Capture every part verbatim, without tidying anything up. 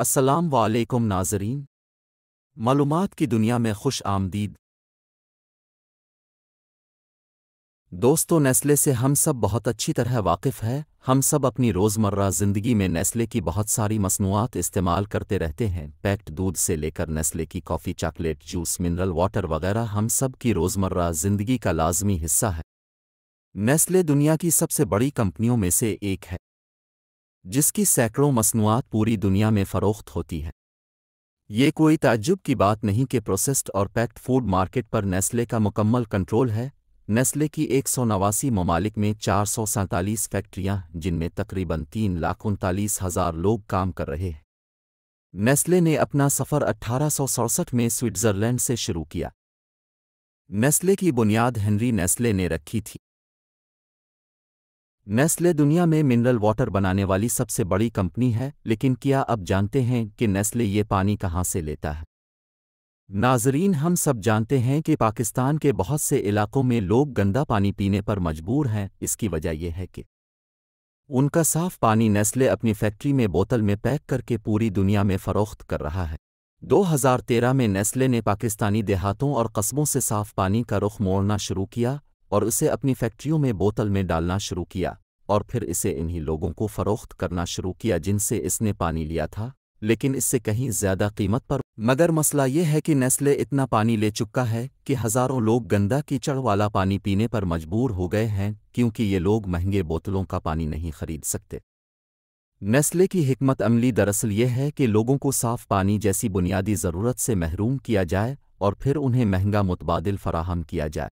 अस्सलाम वालेकुम नाजरीन, मालूमात की दुनिया में खुश आमदीद। दोस्तों, नेस्ले से हम सब बहुत अच्छी तरह वाकिफ़ है। हम सब अपनी रोज़मर्रा ज़िंदगी में नेस्ले की बहुत सारी मसनूआत इस्तेमाल करते रहते हैं। पैक्ड दूध से लेकर नेस्ले की coffee, chocolate, juice, mineral water वगैरह हम सब की रोज़मर्रा ज़िंदगी का लाजमी हिस्सा है। नेस्ले दुनिया की सबसे बड़ी कंपनियों में से एक है, जिसकी सैकड़ों मसनूआत पूरी दुनिया में फ़रोख्त होती है। ये कोई ताज्जुब की बात नहीं कि प्रोसेस्ड और पैक्ड फूड मार्केट पर नेस्ले का मुकम्मल कंट्रोल है। नेस्ले की एक सौ नवासी ममालिक में चार सौ सैंतालीस फैक्ट्रियाँ, जिनमें तकरीबन तीन लाख उनतालीस हज़ार लोग काम कर रहे हैं। नेस्ले ने अपना सफ़र अट्ठारह सौ सड़सठ में स्विट्ज़रलैंड से शुरू किया। नेस्ले की बुनियाद हेनरी नेस्ले ने रखी थी। नेस्ले दुनिया में मिनरल वाटर बनाने वाली सबसे बड़ी कंपनी है, लेकिन क्या अब जानते हैं कि नेस्ले ये पानी कहाँ से लेता है? नाजरीन, हम सब जानते हैं कि पाकिस्तान के बहुत से इलाक़ों में लोग गंदा पानी पीने पर मजबूर हैं। इसकी वजह यह है कि उनका साफ़ पानी नेस्ले अपनी फैक्ट्री में बोतल में पैक करके पूरी दुनिया में फ़रोख्त कर रहा है। दो हज़ार तेरह में नेस्ले ने पाकिस्तानी देहातों और कस्बों से साफ़ पानी का रुख मोड़ना शुरू किया और उसे अपनी फैक्ट्रियों में बोतल में डालना शुरू किया और फिर इसे इन्हीं लोगों को फ़रोख्त करना शुरू किया जिनसे इसने पानी लिया था, लेकिन इससे कहीं ज़्यादा कीमत पर। मगर मसला यह है कि नेस्ले इतना पानी ले चुका है कि हज़ारों लोग गंदा कीचड़ वाला पानी पीने पर मजबूर हो गए हैं, क्योंकि ये लोग महंगे बोतलों का पानी नहीं खरीद सकते। नेस्ले की हिकमत अमली दरअसल यह है कि लोगों को साफ़ पानी जैसी बुनियादी ज़रूरत से महरूम किया जाए और फिर उन्हें महंगा मुतबादिल फ़राहम किया जाए।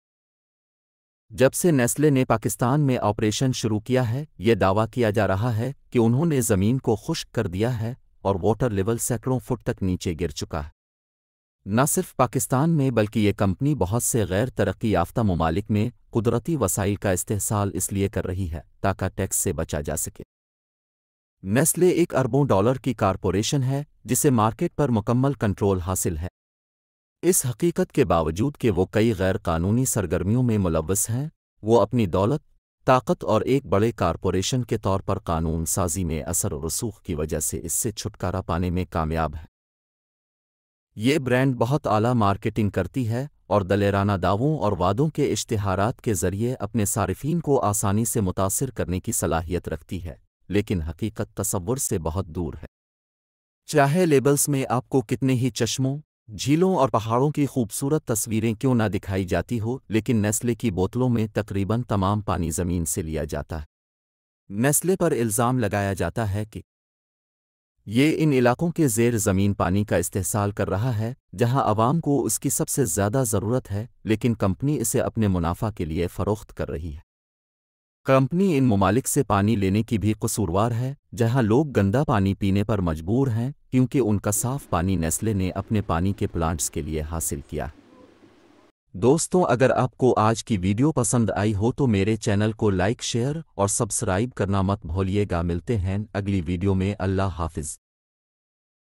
जब से नेस्ले ने पाकिस्तान में ऑपरेशन शुरू किया है, यह दावा किया जा रहा है कि उन्होंने ज़मीन को खुश्क कर दिया है और वाटर लेवल सैकड़ों फुट तक नीचे गिर चुका है। न सिर्फ पाकिस्तान में, बल्कि ये कंपनी बहुत से गैर तरक्की याफ्ता ममालिक में कुदरती वसाइल का इस्तेहसाल इसलिए कर रही है ताकि टैक्स से बचा जा सके। नेस्ले एक अरबों डॉलर की कारपोरेशन है जिसे मार्केट पर मुकम्मल कंट्रोल हासिल है। इस हकीकत के बावजूद कि वो कई गैर कानूनी सरगर्मियों में मुलव्वस हैं, वो अपनी दौलत, ताकत और एक बड़े कारपोरेशन के तौर पर कानून साजी में असर और रसूख की वजह से इससे छुटकारा पाने में कामयाब है। ये ब्रांड बहुत आला मार्केटिंग करती है और दलेराना दावों और वादों के इश्तिहारात के ज़रिए अपने सारिफीन को आसानी से मुतासिर करने की सलाहियत रखती है, लेकिन हकीकत तसव्वुर से बहुत दूर है। चाहे लेबल्स में आपको कितने ही चश्मों, झीलों और पहाड़ों की खूबसूरत तस्वीरें क्यों ना दिखाई जाती हो, लेकिन नेस्ले की बोतलों में तकरीबन तमाम पानी ज़मीन से लिया जाता है। नेस्ले पर इल्ज़ाम लगाया जाता है कि ये इन इलाक़ों के ज़ेर ज़मीन पानी का इस्तेहसाल कर रहा है जहां आवाम को उसकी सबसे ज़्यादा ज़रूरत है, लेकिन कंपनी इसे अपने मुनाफा के लिए फ़रोख्त कर रही है। कंपनी इन ममालिक से पानी लेने की भी कसूरवार है जहां लोग गंदा पानी पीने पर मजबूर हैं, क्योंकि उनका साफ़ पानी नेस्ले ने अपने पानी के प्लांट्स के लिए हासिल किया। दोस्तों, अगर आपको आज की वीडियो पसंद आई हो तो मेरे चैनल को लाइक, शेयर और सब्सक्राइब करना मत भूलिएगा। मिलते हैं अगली वीडियो में। अल्लाह हाफिज़।